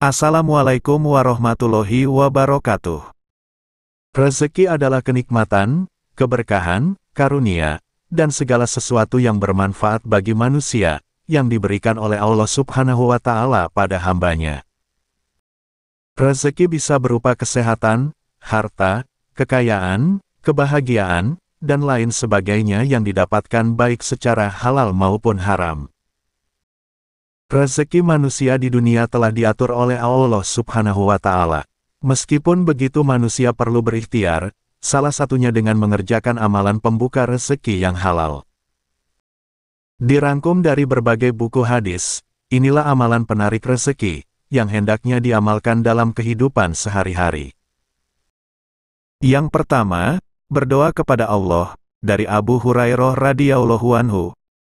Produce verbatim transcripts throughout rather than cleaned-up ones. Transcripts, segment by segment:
Assalamualaikum warahmatullahi wabarakatuh. Rezeki adalah kenikmatan, keberkahan, karunia, dan segala sesuatu yang bermanfaat bagi manusia, yang diberikan oleh Allah Subhanahu wa Ta'ala pada hambanya. Rezeki bisa berupa kesehatan, harta, kekayaan, kebahagiaan, dan lain sebagainya yang didapatkan baik secara halal maupun haram. Rezeki manusia di dunia telah diatur oleh Allah Subhanahu wa Ta'ala. Meskipun begitu manusia perlu berikhtiar, salah satunya dengan mengerjakan amalan pembuka rezeki yang halal. Dirangkum dari berbagai buku hadis, inilah amalan penarik rezeki, yang hendaknya diamalkan dalam kehidupan sehari-hari. Yang pertama, berdoa kepada Allah, dari Abu Hurairah radhiyallahu anhu.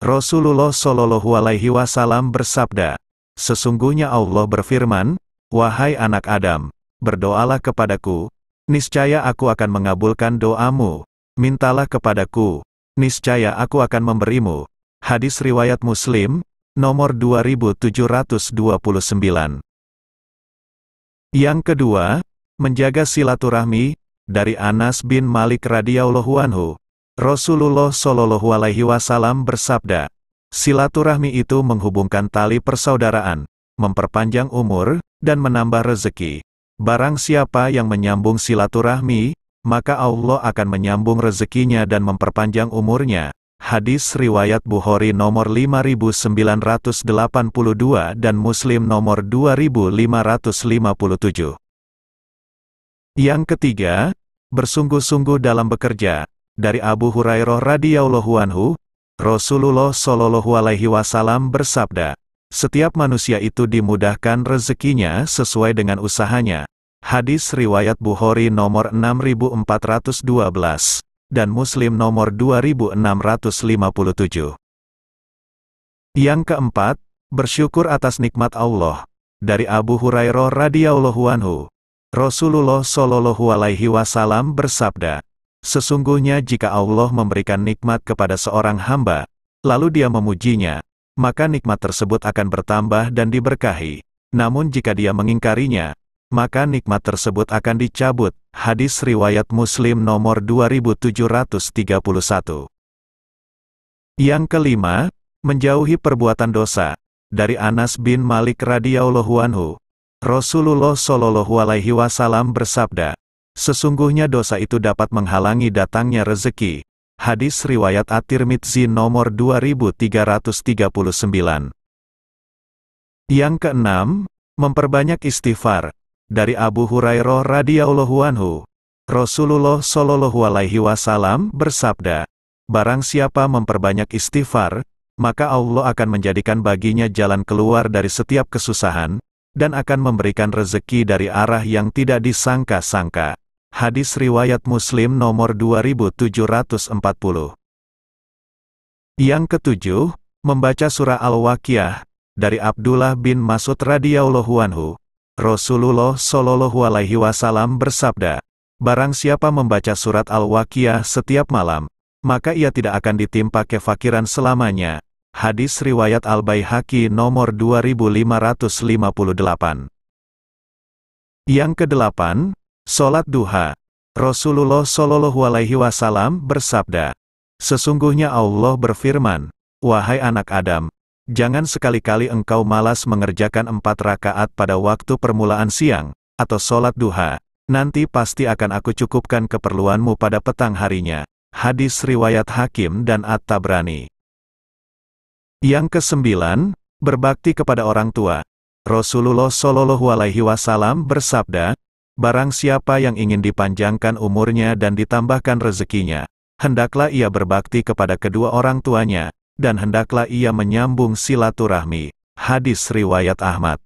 Rasulullah shallallahu alaihi wasallam bersabda, sesungguhnya Allah berfirman, wahai anak Adam, berdoalah kepadaku, niscaya aku akan mengabulkan doamu, mintalah kepadaku, niscaya aku akan memberimu. Hadis riwayat Muslim, nomor dua ribu tujuh ratus dua puluh sembilan. Yang kedua, menjaga silaturahmi, dari Anas bin Malik radhiyallahu anhu. Rasulullah shallallahu alaihi wasallam bersabda, silaturahmi itu menghubungkan tali persaudaraan, memperpanjang umur, dan menambah rezeki. Barang siapa yang menyambung silaturahmi, maka Allah akan menyambung rezekinya dan memperpanjang umurnya. Hadis riwayat Bukhari nomor lima ribu sembilan ratus delapan puluh dua dan Muslim nomor dua ribu lima ratus lima puluh tujuh. Yang ketiga, bersungguh-sungguh dalam bekerja. Dari Abu Hurairah radhiyallahu anhu, Rasulullah shallallahu alaihi wasallam bersabda, setiap manusia itu dimudahkan rezekinya sesuai dengan usahanya. Hadis riwayat Bukhari nomor enam ribu empat ratus dua belas dan Muslim nomor dua ribu enam ratus lima puluh tujuh. Yang keempat, bersyukur atas nikmat Allah. Dari Abu Hurairah radhiyallahu anhu, Rasulullah shallallahu alaihi wasallam bersabda, sesungguhnya jika Allah memberikan nikmat kepada seorang hamba, lalu dia memujinya, maka nikmat tersebut akan bertambah dan diberkahi. Namun jika dia mengingkarinya, maka nikmat tersebut akan dicabut. Hadis riwayat Muslim nomor dua ribu tujuh ratus tiga puluh satu. Yang kelima, menjauhi perbuatan dosa. Dari Anas bin Malik radhiyallahu anhu, Rasulullah shallallahu alaihi wasallam bersabda, sesungguhnya dosa itu dapat menghalangi datangnya rezeki. Hadis riwayat At-Tirmidzi nomor dua ribu tiga ratus tiga puluh sembilan. Yang keenam, memperbanyak istighfar. Dari Abu Hurairah radhiyallahu anhu, Rasulullah shallallahu alaihi wasallam bersabda, barang siapa memperbanyak istighfar, maka Allah akan menjadikan baginya jalan keluar dari setiap kesusahan, dan akan memberikan rezeki dari arah yang tidak disangka-sangka. Hadis riwayat Muslim nomor dua ribu tujuh ratus empat puluh. Yang ketujuh, membaca surah Al-Waqiyah. Dari Abdullah bin Masud radhiyallahu anhu, Rasulullah shallallahu alaihi wasallam bersabda, barang siapa membaca surat Al-Waqiyah setiap malam, maka ia tidak akan ditimpa kefakiran selamanya. Hadis riwayat Al-Baihaqi nomor dua ribu lima ratus lima puluh delapan. Yang kedelapan, Salat Duha. Rasulullah shallallahu alaihi wasallam bersabda, sesungguhnya Allah berfirman, wahai anak Adam, jangan sekali-kali engkau malas mengerjakan empat rakaat pada waktu permulaan siang, atau Salat Duha, nanti pasti akan aku cukupkan keperluanmu pada petang harinya. Hadis riwayat Hakim dan At-Tabrani. Yang kesembilan, berbakti kepada orang tua. Rasulullah shallallahu alaihi wasallam bersabda, barang siapa yang ingin dipanjangkan umurnya dan ditambahkan rezekinya, hendaklah ia berbakti kepada kedua orang tuanya, dan hendaklah ia menyambung silaturahmi. Hadis riwayat Ahmad.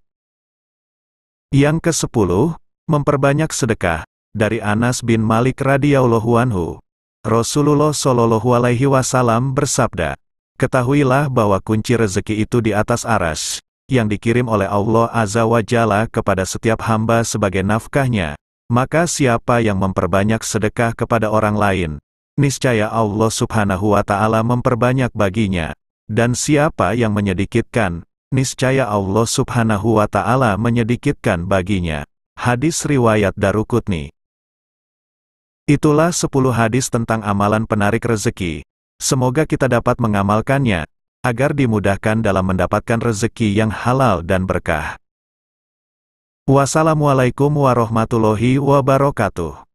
Yang kesepuluh, memperbanyak sedekah. Dari Anas bin Malik radhiyallahu anhu, Rasulullah shallallahu alaihi wasallam bersabda, ketahuilah bahwa kunci rezeki itu di atas aras, yang dikirim oleh Allah Azza wa Jalla kepada setiap hamba sebagai nafkahnya. Maka siapa yang memperbanyak sedekah kepada orang lain, niscaya Allah Subhanahu wa Ta'ala memperbanyak baginya, dan siapa yang menyedikitkan, niscaya Allah subhanahu wa ta'ala menyedikitkan baginya. Hadis riwayat Daruqutni. Itulah sepuluh hadis tentang amalan penarik rezeki. Semoga kita dapat mengamalkannya, agar dimudahkan dalam mendapatkan rezeki yang halal dan berkah. Wassalamualaikum warahmatullahi wabarakatuh.